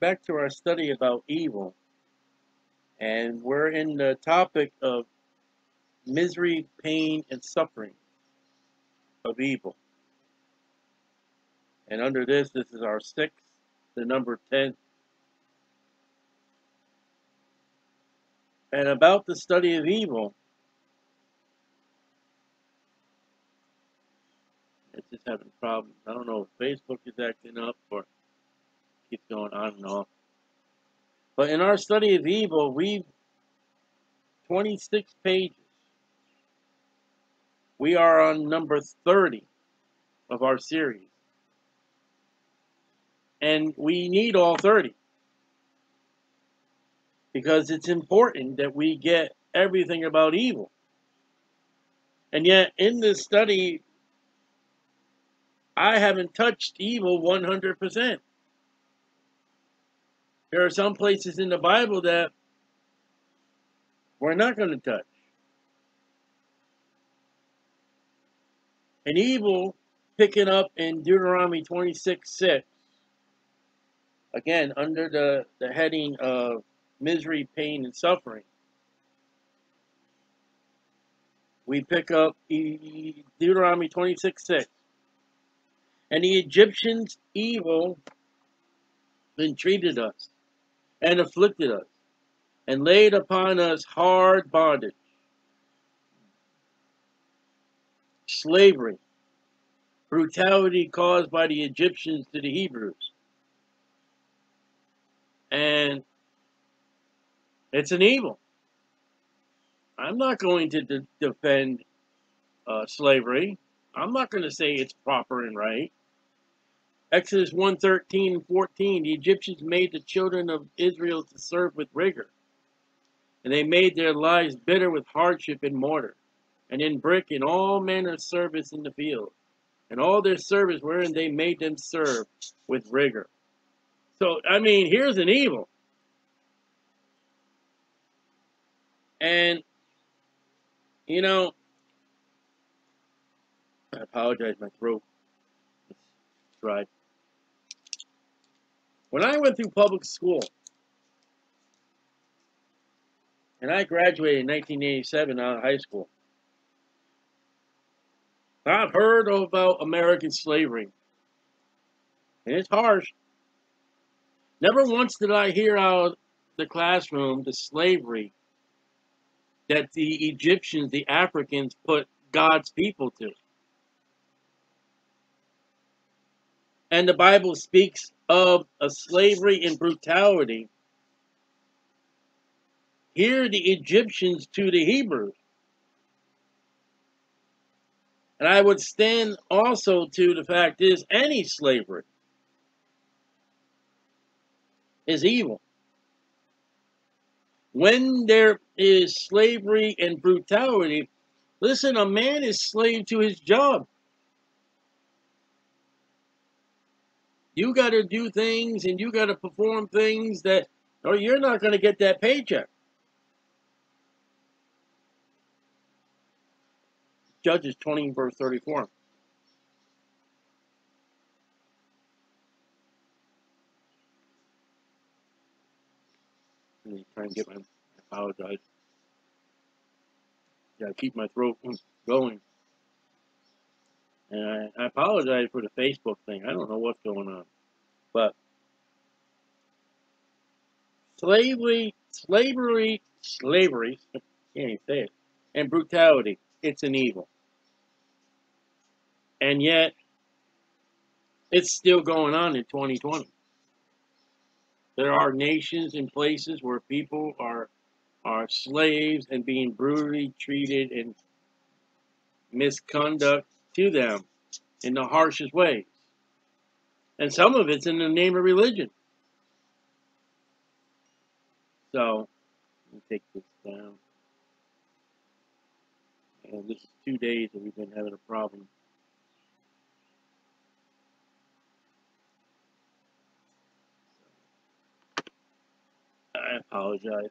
back to our study about evil, and we're in the topic of misery, pain, and suffering of evil. And under this is our sixth, the number 10. And about the study of evil, it's just having problems. I don't know if Facebook is acting up or keeps going on and off. But in our study of evil, we've 26 pages. We are on number 30 of our series. And we need all 30. Because it's important that we get everything about evil. And yet, in this study, I haven't touched evil 100%. There are some places in the Bible that we're not going to touch. And evil, picking up in Deuteronomy 26:6, again, under the heading of misery, pain, and suffering, we pick up Deuteronomy 26:6. And the Egyptians' evil entreated us and afflicted us and laid upon us hard bondage, slavery, brutality caused by the Egyptians to the Hebrews. And it's an evil. I'm not going to defend slavery. I'm not going to say it's proper and right. Exodus 1:13-14, the Egyptians made the children of Israel to serve with rigor, and they made their lives bitter with hardship in mortar, and in brick, in all manner of service in the field, and all their service wherein they made them serve with rigor. So, I mean, here's an evil. And, you know, I apologize, my throat is dry. When I went through public school, and I graduated in 1987 out of high school, I've heard about American slavery, and it's harsh. Never once did I hear out of the classroom the slavery that the Egyptians, the Africans, put God's people to. And the Bible speaks of a slavery and brutality. Here the Egyptians to the Hebrews. And I would stand also to the fact is any slavery is evil. When there is slavery and brutality, listen, a man is slave to his job. You got to do things and you got to perform things that, or you're not going to get that paycheck. Judges 20:34. Let me try and get my, I apologize. Yeah, keep my throat going. And I apologize for the Facebook thing. I don't know what's going on. But slavery, I can't even say it, and brutality, it's an evil. And yet, it's still going on in 2020. There are nations and places where people are slaves and being brutally treated and misconduct to them in the harshest ways. And some of it's in the name of religion. So, let me take this down. And this is 2 days that we've been having a problem. I apologize.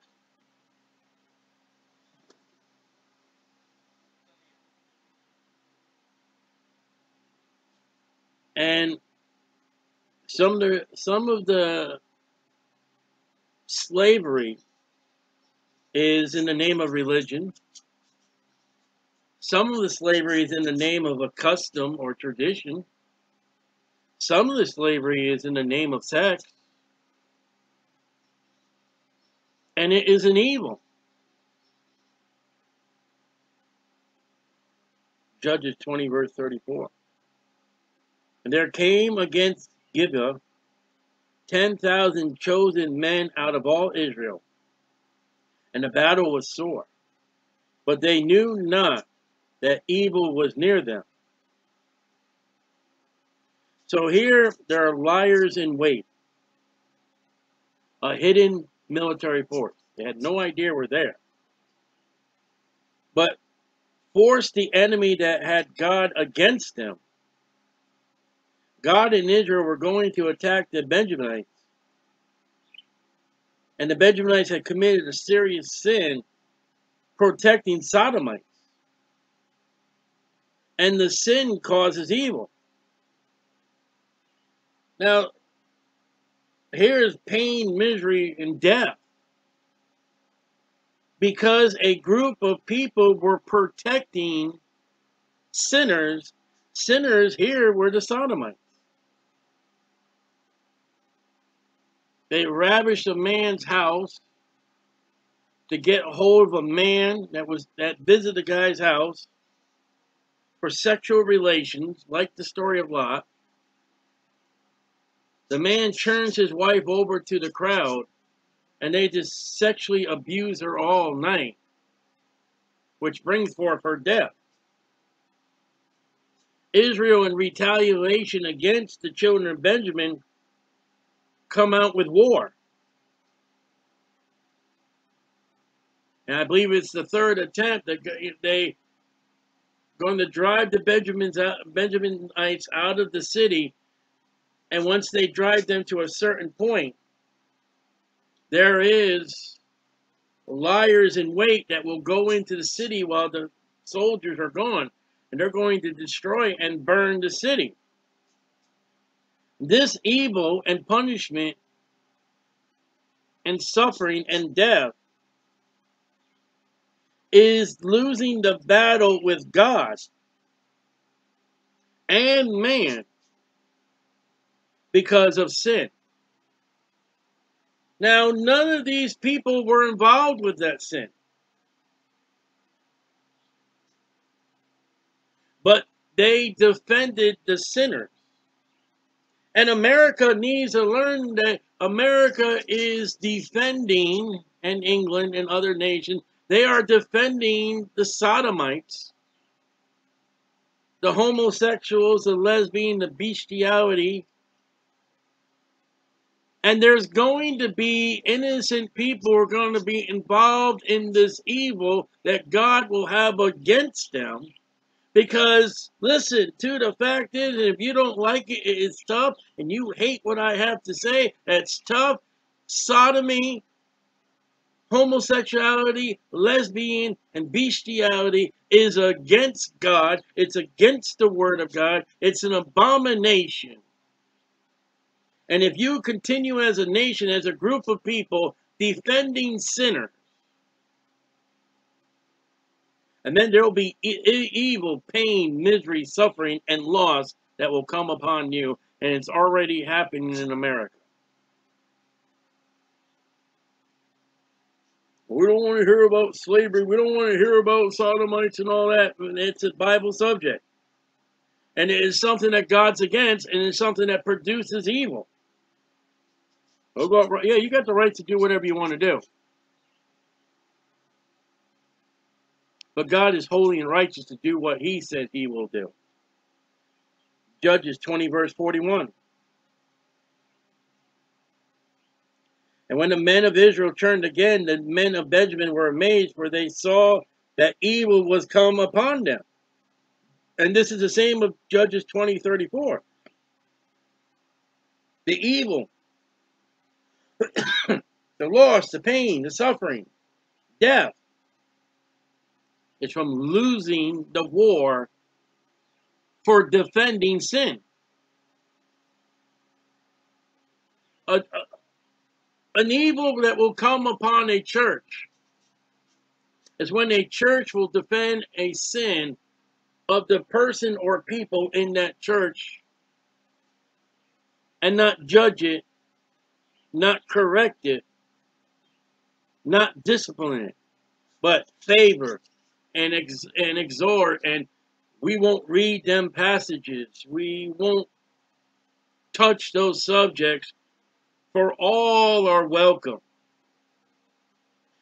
And some of the slavery is in the name of religion. Some of the slavery is in the name of a custom or tradition. Some of the slavery is in the name of sex. And it is an evil. Judges 20, verse 34. And there came against Gibeah 10,000 chosen men out of all Israel, and the battle was sore. But they knew not that evil was near them. So here there are liars in wait. A hidden military force. They had no idea we're there. But forced the enemy that had God against them. God and Israel were going to attack the Benjaminites. And the Benjaminites had committed a serious sin protecting sodomites. And the sin causes evil. Now, here is pain, misery, and death. Because a group of people were protecting sinners. Sinners here were the sodomites. They ravished a man's house to get hold of a man that visited a guy's house for sexual relations, like the story of Lot. The man turns his wife over to the crowd, and they just sexually abuse her all night, which brings forth her death. Israel, in retaliation against the children of Benjamin, come out with war. And I believe it's the third attempt that they going to drive the Benjaminites out of the city. And once they drive them to a certain point, there is liars in wait that will go into the city while the soldiers are gone. And they're going to destroy and burn the city. This evil and punishment and suffering and death is losing the battle with God and man because of sin. Now, none of these people were involved with that sin. But they defended the sinner. And America needs to learn that America is defending, and England and other nations, they are defending the sodomites, the homosexuals, the lesbian, the bestiality. And there's going to be innocent people who are going to be involved in this evil that God will have against them. Because, listen, too, the fact is, if you don't like it, it's tough, and you hate what I have to say, that's tough. Sodomy, homosexuality, lesbian, and bestiality is against God. It's against the Word of God. It's an abomination. And if you continue as a nation, as a group of people, defending sinners, and then there will be evil, pain, misery, suffering, and loss that will come upon you. And it's already happening in America. We don't want to hear about slavery. We don't want to hear about sodomites and all that. It's a Bible subject. And it is something that God's against, and it's something that produces evil. Yeah, you got the right to do whatever you want to do. But God is holy and righteous to do what he says he will do. Judges 20, verse 41. And when the men of Israel turned again, the men of Benjamin were amazed, for they saw that evil was come upon them. And this is the same of Judges 20, 34. The evil, the loss, the pain, the suffering, death. It's from losing the war for defending sin. A, a, an evil that will come upon a church is when a church will defend a sin of the person or people in that church and not judge it, not correct it, not discipline it, but favor and exhort. And we won't read them passages. We won't touch those subjects, for all are welcome.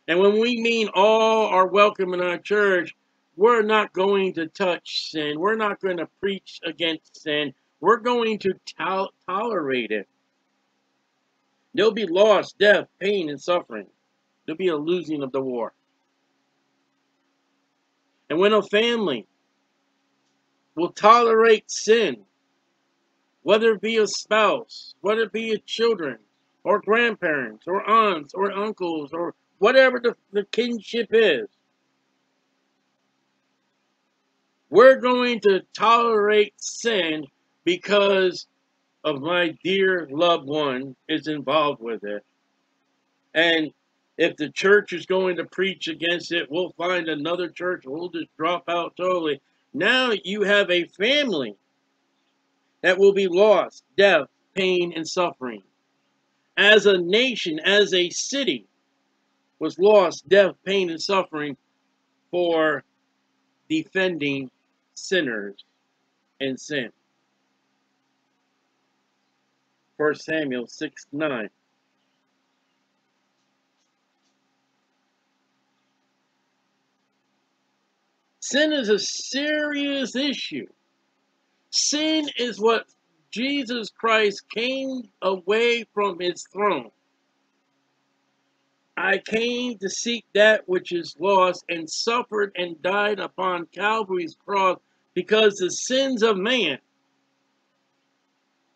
And when we mean all are welcome in our church, we're not going to touch sin. We're not going to preach against sin. We're going to tolerate it. There'll be loss, death, pain, and suffering. There'll be a losing of the war. And when a family will tolerate sin, whether it be a spouse, whether it be a children, or grandparents, or aunts, or uncles, or whatever the kinship is, we're going to tolerate sin because of my dear loved one is involved with it. And if the church is going to preach against it, we'll find another church. We'll just drop out totally. Now you have a family that will be lost, death, pain, and suffering. As a nation, as a city, was lost, death, pain, and suffering for defending sinners and sin. 1 Samuel 6:9. Sin is a serious issue. Sin is what Jesus Christ came away from his throne. I came to seek that which is lost, and suffered and died upon Calvary's cross because the sins of man.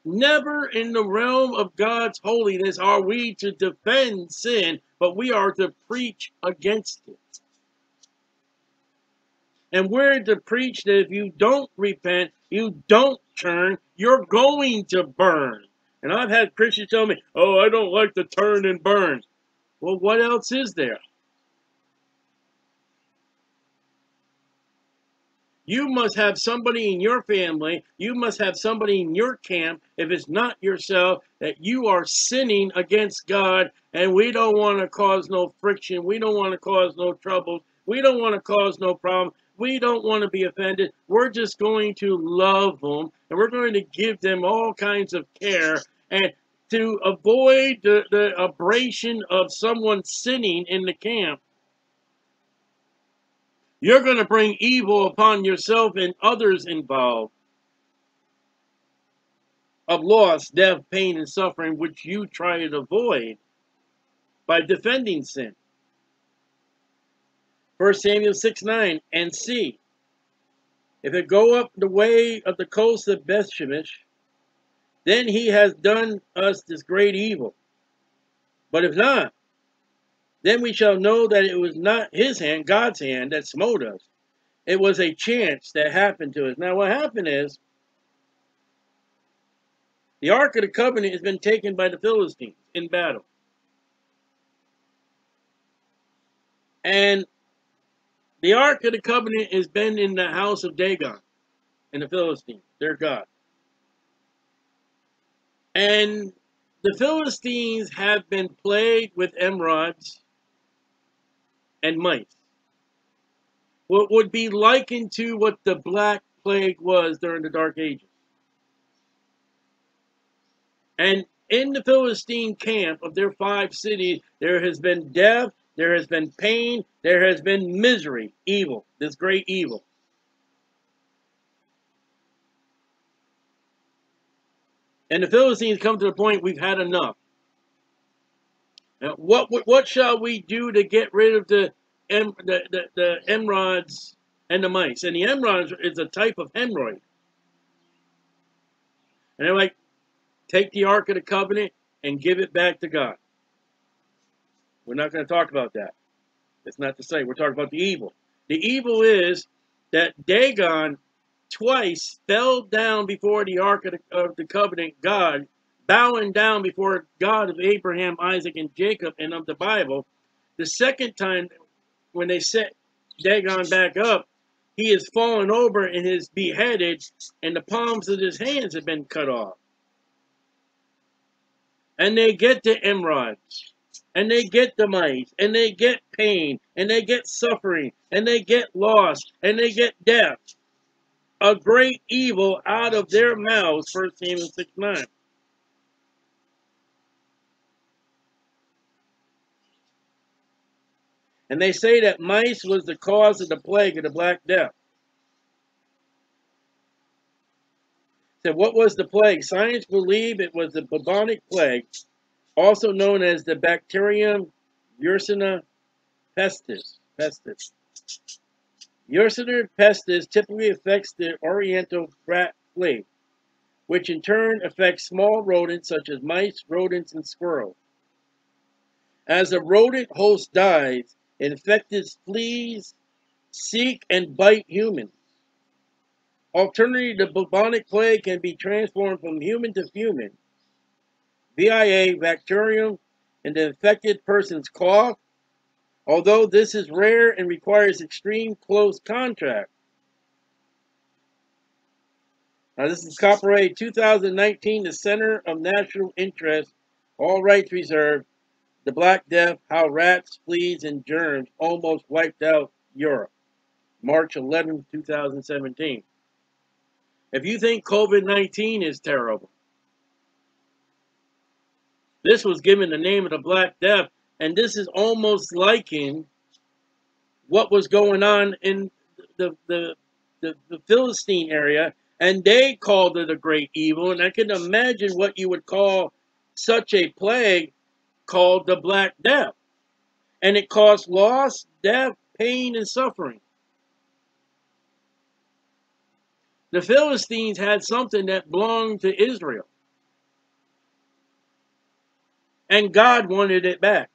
Never in the realm of God's holiness are we to defend sin, but we are to preach against it. And we're to preach that if you don't repent, you don't turn, you're going to burn. And I've had Christians tell me, oh, I don't like to turn and burn. Well, what else is there? You must have somebody in your family, you must have somebody in your camp, if it's not yourself, that you are sinning against God, and we don't want to cause no friction, we don't want to cause no trouble, we don't want to cause no problem, we don't want to be offended, we're just going to love them, and we're going to give them all kinds of care, and to avoid the abrasion of someone sinning in the camp, you're going to bring evil upon yourself and others involved of loss, death, pain, and suffering, which you try to avoid by defending sin. 1 Samuel 6:9, and see, if it go up the way of the coast of Bethshemesh, then he has done us this great evil. But if not, then we shall know that it was not his hand, God's hand, that smote us. It was a chance that happened to us. Now what happened is, the Ark of the Covenant has been taken by the Philistines in battle. And the Ark of the Covenant has been in the house of Dagon and the Philistines, their god. And the Philistines have been plagued with emerods and mites. What would be likened to what the Black Plague was during the Dark Ages. And in the Philistine camp of their 5 cities, there has been death, there has been pain, there has been misery, evil, this great evil. And the Philistines come to the point, we've had enough. Now, what shall we do to get rid of the emerods and the mice? And the emerods is a type of hemorrhoid. And they're like, take the Ark of the Covenant and give it back to God. We're not going to talk about that. That's not to say. We're talking about the evil. The evil is that Dagon twice fell down before the Ark of the Covenant, God, bowing down before God of Abraham, Isaac, and Jacob, and of the Bible. The second time, when they set Dagon back up, he is fallen over and is beheaded, and the palms of his hands have been cut off. And they get the emerods, and they get the mites, and they get pain, and they get suffering, and they get loss, and they get death. A great evil out of their mouths, 1 Samuel 6:9. And they say that mice was the cause of the plague of the Black Death. So what was the plague? Science believe it was the bubonic plague, also known as the bacterium Yersinia pestis. Yersinia pestis typically affects the oriental rat plague, which in turn affects small rodents such as mice, rodents, and squirrels. As a rodent host dies, infected fleas seek and bite humans. Alternatively, the bubonic plague can be transformed from human to human. VIA, bacterium, and the infected person's cough. Although this is rare and requires extreme close contact. Now, this is copyright 2019, the Center of National Interest, all rights reserved. The Black Death, how rats, fleas, and germs almost wiped out Europe, March 11, 2017. If you think COVID-19 is terrible, this was given the name of the Black Death, and this is almost liking what was going on in the Philistine area, and they called it a great evil, and I can imagine what you would call such a plague, called the Black Death, and it caused loss, death, pain, and suffering. The Philistines had something that belonged to Israel, and God wanted it back.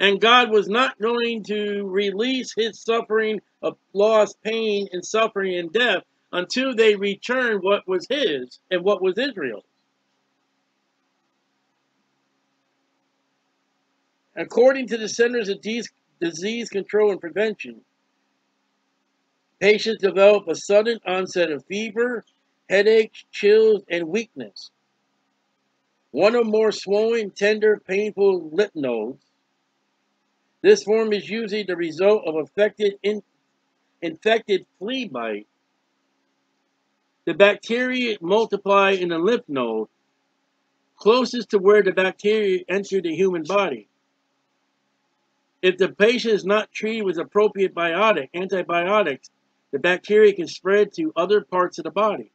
And God was not going to release his suffering of loss, pain, and suffering and death until they returned what was his and what was Israel's. According to the Centers of Disease Control and Prevention, patients develop a sudden onset of fever, headaches, chills, and weakness. One or more swollen, tender, painful lymph nodes. This form is usually the result of infected flea bite. The bacteria multiply in the lymph node, closest to where the bacteria enter the human body. If the patient is not treated with appropriate antibiotics, the bacteria can spread to other parts of the body.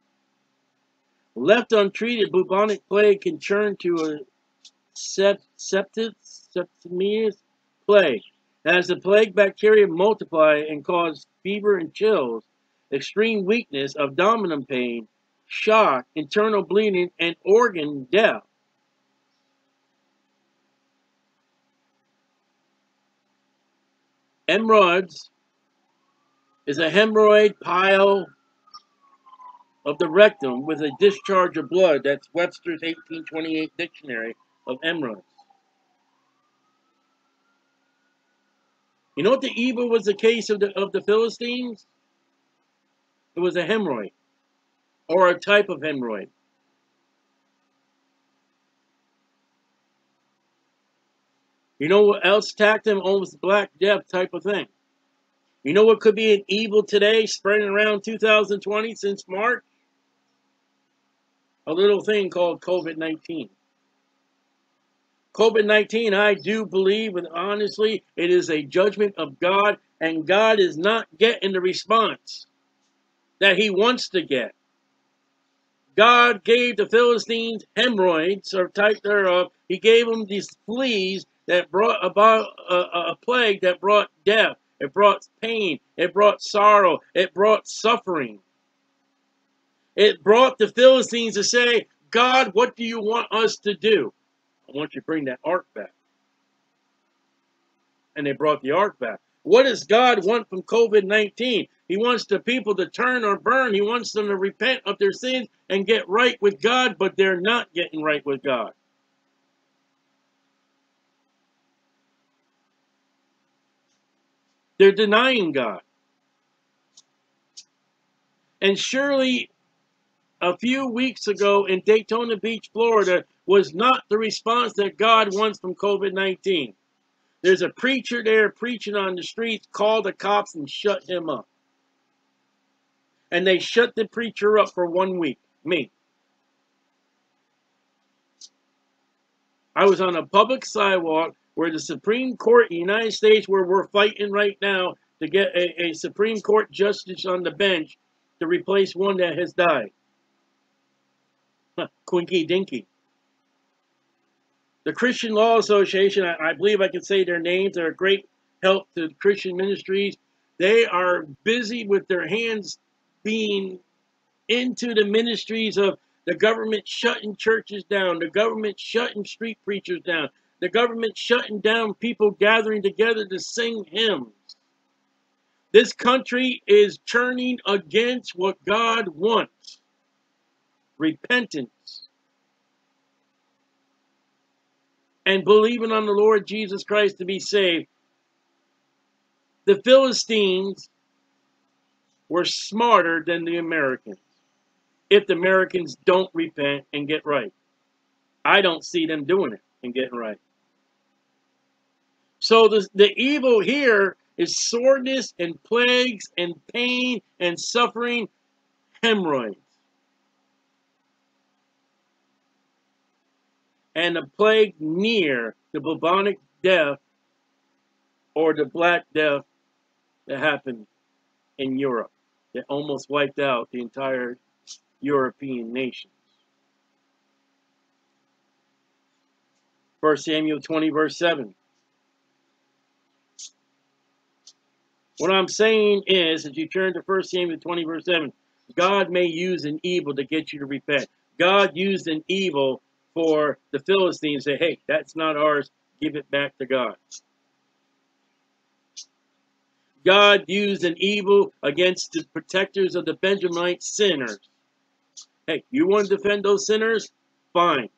Left untreated, bubonic plague can turn to a septicemic plague. As the plague bacteria multiply and cause fever and chills, extreme weakness, abdominal pain, shock, internal bleeding, and organ death. Emerods is a hemorrhoid pile of the rectum with a discharge of blood. That's Webster's 1828 Dictionary of Emerods. You know what the evil was the case of the Philistines? It was a hemorrhoid, or a type of hemorrhoid. You know what else attacked them? Almost Black Death type of thing. You know what could be an evil today spreading around 2020 since March? A little thing called COVID-19. COVID-19, I do believe, and honestly, it is a judgment of God, and God is not getting the response that he wants to get. God gave the Philistines hemorrhoids, or type thereof. He gave them these fleas that brought about a plague that brought death. It brought pain. It brought sorrow. It brought suffering. It brought the Philistines to say, God, what do you want us to do? I want you to bring that ark back. And they brought the ark back. What does God want from COVID-19? He wants the people to turn or burn. He wants them to repent of their sins and get right with God, but they're not getting right with God. They're denying God. And surely a few weeks ago in Daytona Beach, Florida, was not the response that God wants from COVID-19. There's a preacher there preaching on the streets, call the cops and shut him up. And they shut the preacher up for 1 week. Me. I was on a public sidewalk where the Supreme Court of the United States, where we're fighting right now to get a Supreme Court justice on the bench to replace one that has died. Huh, quinky dinky. The Christian Law Association, I believe I can say their names, they're a great help to Christian ministries. They are busy with their hands being into the ministries of the government shutting churches down, the government shutting street preachers down, the government shutting down people gathering together to sing hymns. This country is turning against what God wants. Repentance. And believing on the Lord Jesus Christ to be saved. The Philistines were smarter than the Americans. If the Americans don't repent and get right. I don't see them doing it and getting right. So the evil here is soreness and plagues and pain and suffering, hemorrhoids. And a plague near the bubonic death or the Black Death that happened in Europe that almost wiped out the entire European nations. 1 Samuel 20, verse 7. What I'm saying is, as you turn to 1 Samuel 20, verse 7, God may use an evil to get you to repent. God used an evil for the Philistines, say, hey, that's not ours. Give it back to God. God used an evil against the protectors of the Benjaminite sinners. Hey, you want to defend those sinners? Fine.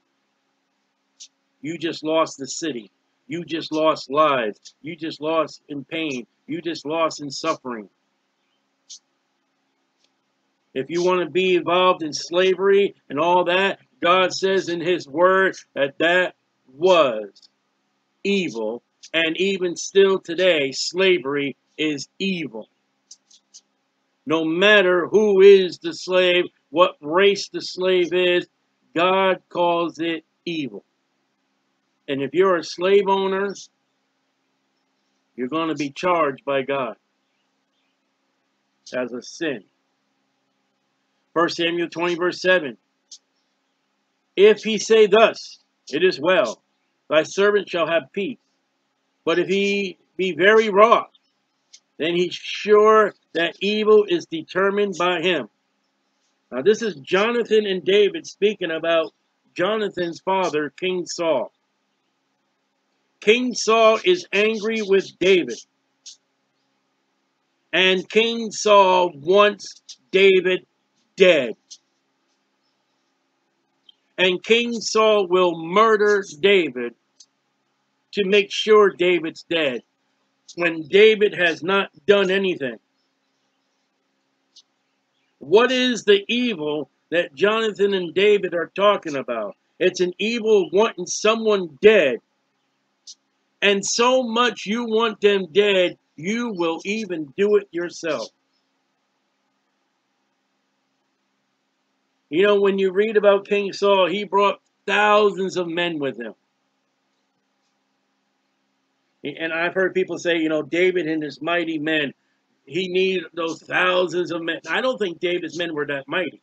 You just lost the city. You just lost lives. You just lost in pain. You just lost in suffering. If you want to be involved in slavery and all that, God says in his word that that was evil. And even still today, slavery is evil. No matter who is the slave, what race the slave is, God calls it evil. And if you're a slave owner, you're going to be charged by God as a sin. 1 Samuel 20, verse 7. If he say thus, it is well, thy servant shall have peace. But if he be very wroth, then he's sure that evil is determined by him. Now this is Jonathan and David speaking about Jonathan's father, King Saul. King Saul is angry with David. And King Saul wants David dead. And King Saul will murder David to make sure David's dead when David has not done anything. What is the evil that Jonathan and David are talking about? It's an evil wanting someone dead. And so much you want them dead, you will even do it yourself. You know, when you read about King Saul, he brought thousands of men with him. And I've heard people say, you know, David and his mighty men, he needed those thousands of men. I don't think David's men were that mighty.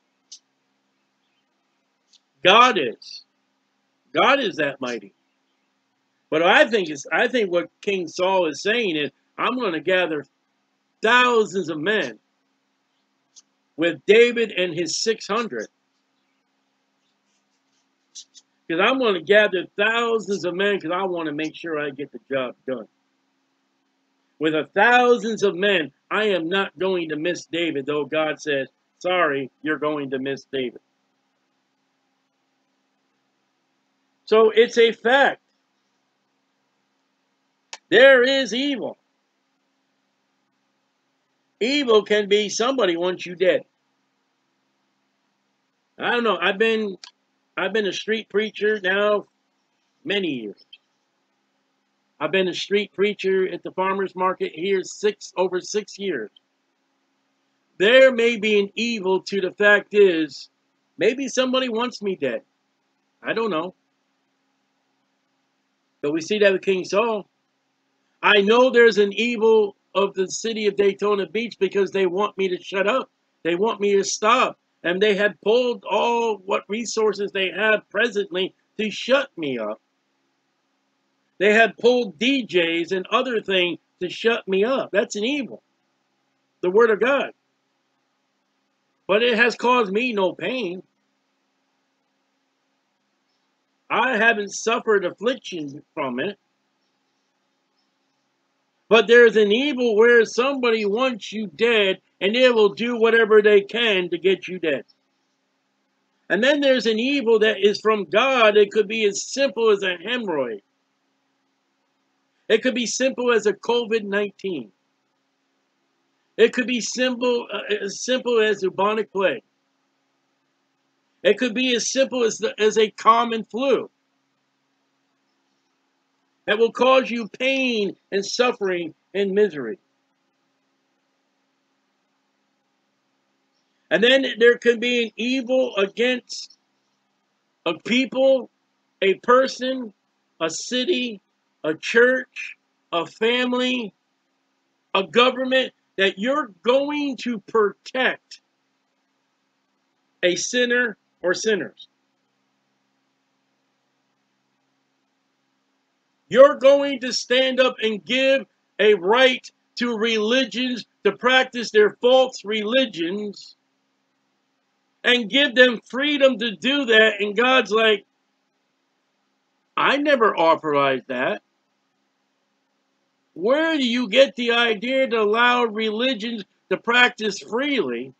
God is. God is that mighty. But I think what King Saul is saying is, I'm going to gather thousands of men with David and his 600. Because I'm going to gather thousands of men because I want to make sure I get the job done. with the thousands of men, I am not going to miss David, though God says, sorry, you're going to miss David. So it's a fact. There is evil. Evil can be somebody once you're dead. I don't know. I've been a street preacher now many years. I've been a street preacher at the farmers market here over six years. There may be an evil to the fact is, maybe somebody wants me dead. I don't know. But we see that with King Saul. I know there's an evil of the city of Daytona Beach because they want me to shut up. They want me to stop. And they had pulled all what resources they have presently to shut me up. They had pulled DJs and other things to shut me up. That's an evil. The Word of God. But it has caused me no pain. I haven't suffered affliction from it. But there's an evil where somebody wants you dead, and they will do whatever they can to get you dead. And then there's an evil that is from God. It could be as simple as a hemorrhoid. It could be simple as a COVID-19. It could be simple as bubonic plague. It could be as simple as a common flu. That will cause you pain and suffering and misery. And then there could be an evil against a people, a person, a city, a church, a family, a government that you're going to protect a sinner or sinners. You're going to stand up and give a right to religions to practice their false religions and give them freedom to do that. And God's like, I never authorized that. Where do you get the idea to allow religions to practice freely?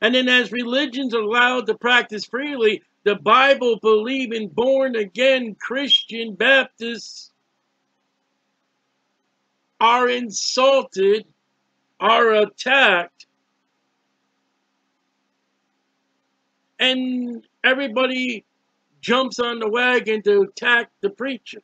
And then as religions are allowed to practice freely, the Bible-believing, born-again Christian Baptists are insulted, are attacked, and everybody jumps on the wagon to attack the preacher.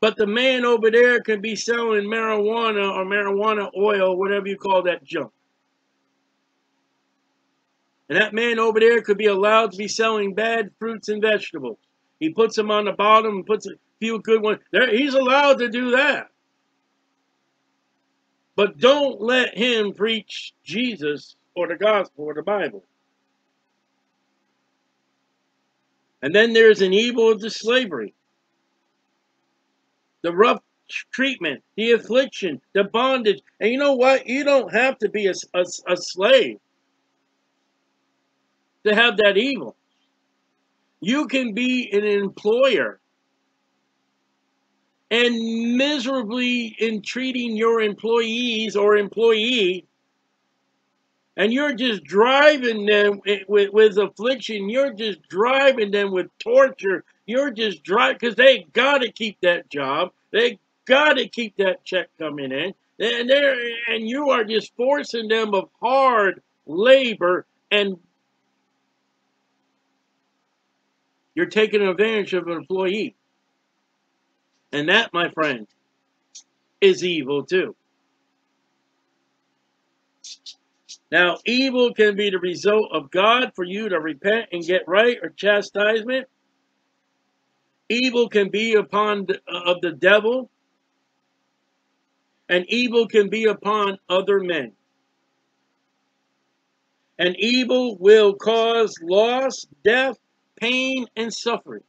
But the man over there can be selling marijuana or marijuana oil, whatever you call that junk. And that man over there could be allowed to be selling bad fruits and vegetables. He puts them on the bottom and puts a few good ones. He's allowed to do that. But don't let him preach Jesus or the gospel or the Bible. And then there's an evil of the slavery. The rough treatment, the affliction, the bondage. And you know what? You don't have to be a slave to have that evil. You can be an employer and miserably entreating your employees or employee, and you're just driving them with affliction. You're just driving them with torture. You're just driving, because they got to keep that job. They got to keep that check coming in. And you are just forcing them of hard labor, and you're taking advantage of an employee. And that, my friend, is evil too. Now, evil can be the result of God for you to repent and get right, or chastisement. Evil can be upon the devil, and evil can be upon other men. And evil will cause loss, death, pain, and suffering.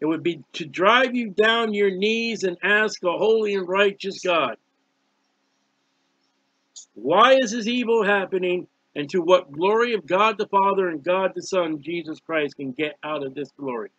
It would be to drive you down your knees and ask a holy and righteous God, why is this evil happening? and to what glory of God the Father and God the Son, Jesus Christ, can get out of this glory.